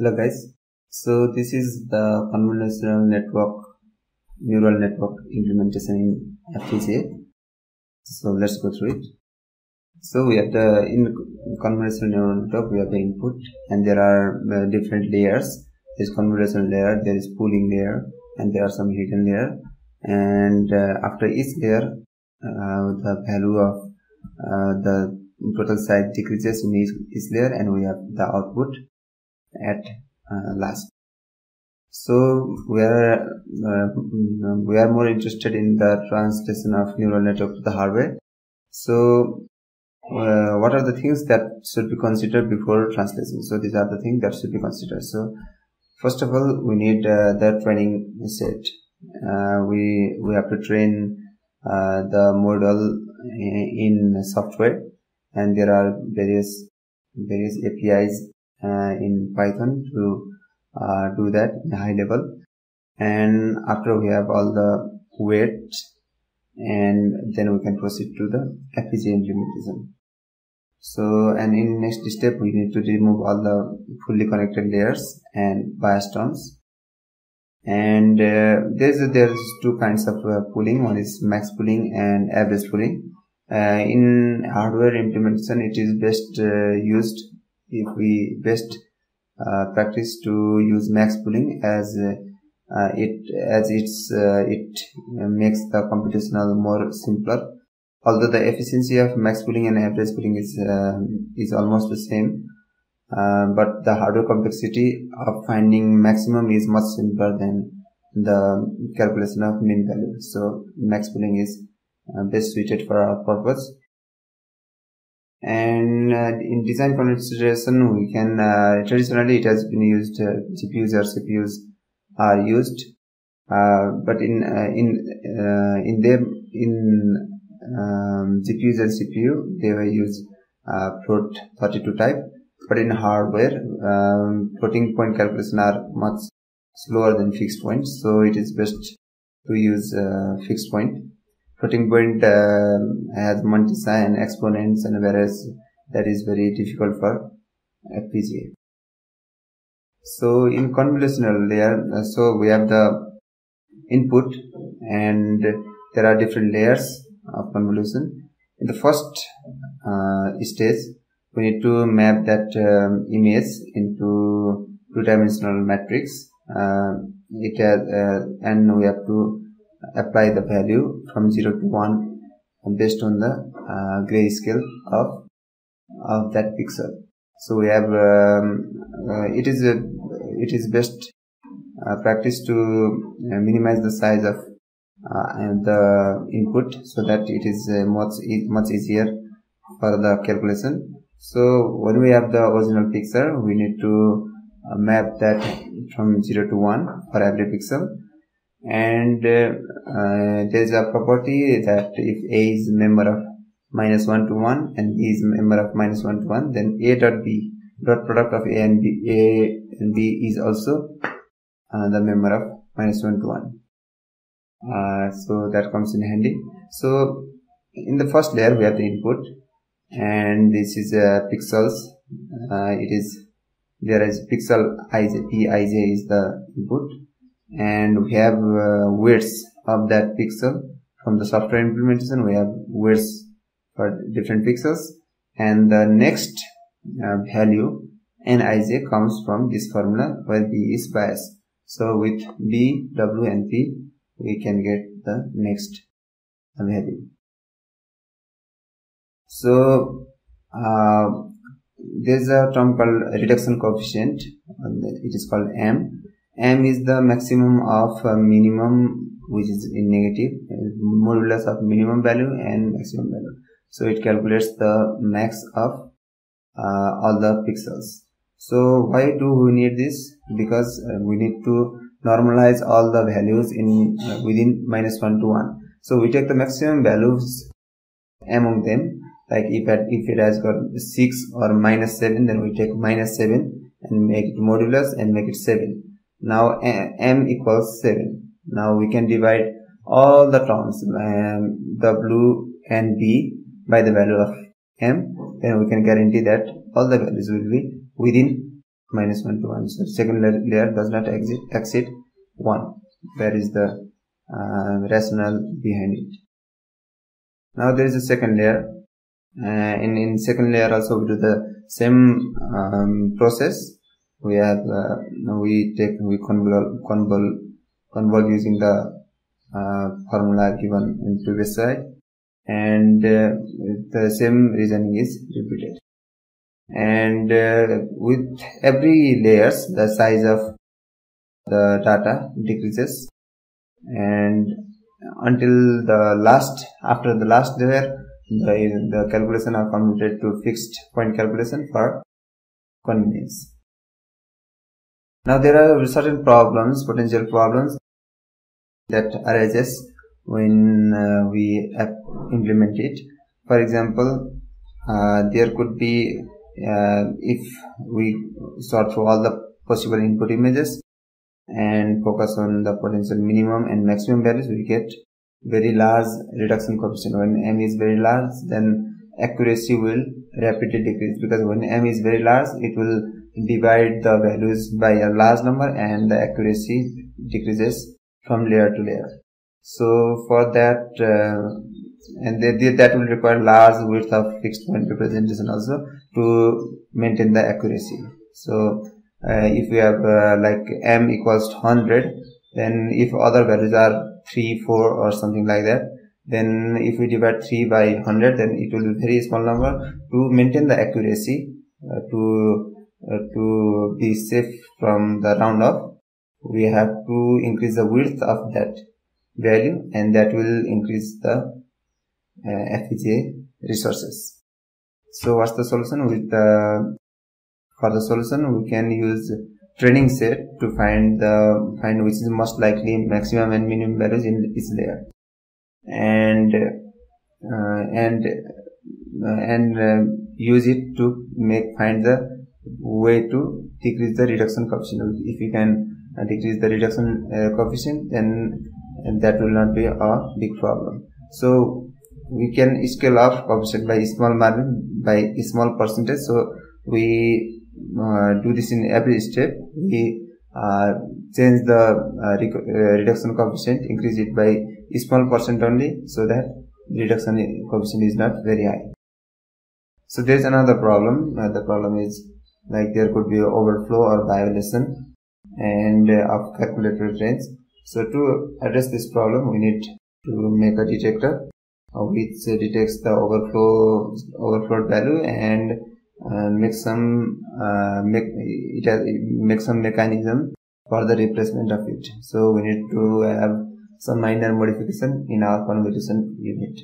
Hello guys, so this is the convolutional neural network implementation in FPGA. So let's go through it. So we have the convolutional neural network, we have the input, and there are different layers. There's convolutional layer, there is pooling layer, and there are some hidden layer. And after each layer, the value of the total size decreases in each layer, and we have the output at last. So we are more interested in the translation of neural network to the hardware. So what are the things that should be considered before translation? So these are the things that should be considered. So first of all, we need the training set. We have to train the model in software, and there are various APIs in Python to do that in high level. And after we have all the weight, and then we can proceed to the FPGA implementation. So, and in next step, we need to remove all the fully connected layers and bias terms. And there's two kinds of pooling. One is max pooling and average pooling. In hardware implementation, it is best used. If we best practice to use max pooling, as it makes the computational more simpler. Although the efficiency of max pooling and average pooling is almost the same, but the hardware complexity of finding maximum is much simpler than the calculation of mean value. So max pooling is best suited for our purpose. And in design consideration, we can traditionally it has been used, GPUs or CPUs are used, but in GPUs and CPU they were used float 32 type, but in hardware floating point calculation are much slower than fixed point, so it is best to use fixed point. Floating point has multi-sign and exponents, and whereas that is very difficult for FPGA. So in convolutional layer, so we have the input, and there are different layers of convolution. In the first stage, we need to map that image into two-dimensional matrix. It has, and we have to apply the value from 0 to 1 based on the grayscale of that pixel. So we have it is best practice to minimize the size of the input, so that it is much easier for the calculation. So when we have the original pixel, we need to map that from 0 to 1 for every pixel. And there is a property that if A is member of -1 to 1 and B is member of -1 to 1, then A dot B, dot product of A and B is also the member of -1 to 1. So that comes in handy. So in the first layer we have the input, and this is pixels. There is pixel ij, Pij is the input. And we have weights of that pixel. From the software implementation, we have weights for different pixels, and the next value Nij comes from this formula where B is bias. So with B, W and P we can get the next value. So there is a term called reduction coefficient, it is called M. M is the maximum of minimum, which is in negative, modulus of minimum value and maximum value. So it calculates the max of all the pixels. So why do we need this? Because we need to normalize all the values in within -1 to 1. So we take the maximum values among them. Like if it has got 6 or -7, then we take -7 and make it modulus and make it 7. Now M equals 7. Now we can divide all the terms W and B by the value of M. Then we can guarantee that all the values will be within minus 1 to 1. So second layer does not exceed 1. That is the rationale behind it. Now there is a second layer, and in second layer also we do the same process. We have we convolve using the formula given in previous slide, and the same reasoning is repeated. And with every layers, the size of the data decreases, and until the last, after the last layer, the calculation are converted to fixed point calculation for convenience. Now there are certain problems, potential problems that arises when we implement it. For example, there could be if we sort through all the possible input images and focus on the potential minimum and maximum values, we get very large reduction coefficient. When m is very large, then accuracy will rapidly decrease, because when m is very large, it will divide the values by a large number and the accuracy decreases from layer to layer. So for that, and that will require large width of fixed point representation also to maintain the accuracy. So if we have like m equals to 100, then if other values are 3, 4 or something like that, then if we divide 3 by 100, then it will be very small number to maintain the accuracy, to be safe from the round off. We have to increase the width of that value, and that will increase the FPGA resources. So what's the solution? For the solution, we can use training set to find which is most likely maximum and minimum values in each layer, and use it to find the way to decrease the reduction coefficient. If we can decrease the reduction coefficient, then that will not be a big problem. So we can scale up coefficient by small margin, by small percentage. So we do this in every step. We change the reduction coefficient, increase it by a small percent only, so that reduction coefficient is not very high. So there is another problem. The problem is like there could be overflow or violation and of calculated range. So to address this problem, we need to make a detector which detects the overflowed value and make some mechanism for the replacement of it. So we need to have some minor modification in our convolution unit.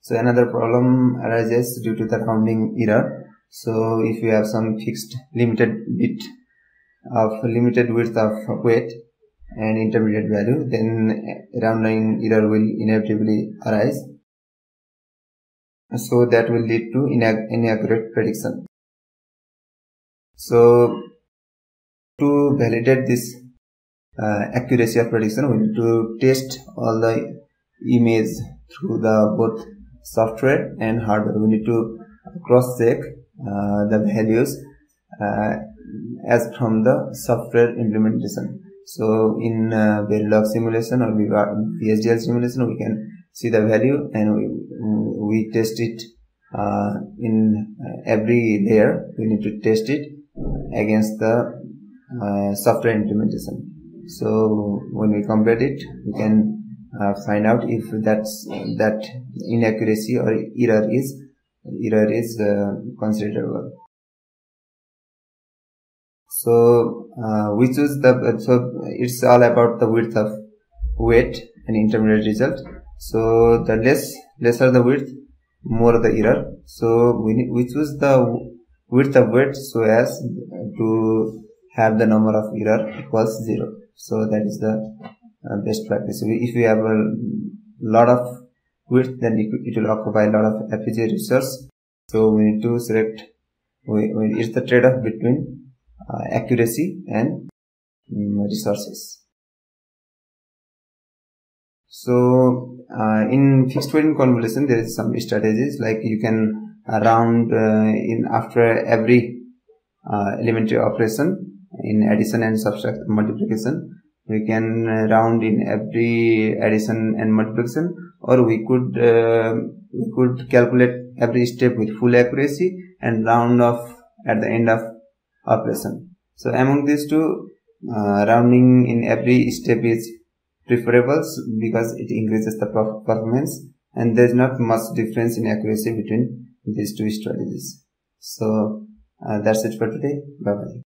So another problem arises due to the rounding error. So if you have some fixed limited width of weight and intermediate value, then rounding error will inevitably arise. So that will lead to inaccurate prediction. So to validate this accuracy of prediction, we need to test all the image through the both software and hardware. We need to cross-check the values as from the software implementation. So in Verilog simulation or VHDL simulation, we can see the value and we test it in every layer. We need to test it against the software implementation. So when we compare it, we can find out if that inaccuracy or error is considerable. So we choose it's all about the width of weight and intermediate result. So the lesser the width, more the error. So we choose the width of weight so as to have the number of error equals 0. So that is the best practice. If we have a lot of width, then it will occupy a lot of FPGA resource. So we need to select. It's the trade-off between accuracy and resources. So in fixed point convolution, there is some strategies like you can round in after every elementary operation in addition and subtraction, multiplication. We can round in every addition and multiplication, or we could calculate every step with full accuracy and round off at the end of operation. So among these two, rounding in every step is preferable because it increases the performance, and there is not much difference in accuracy between these two strategies. So that's it for today. Bye bye.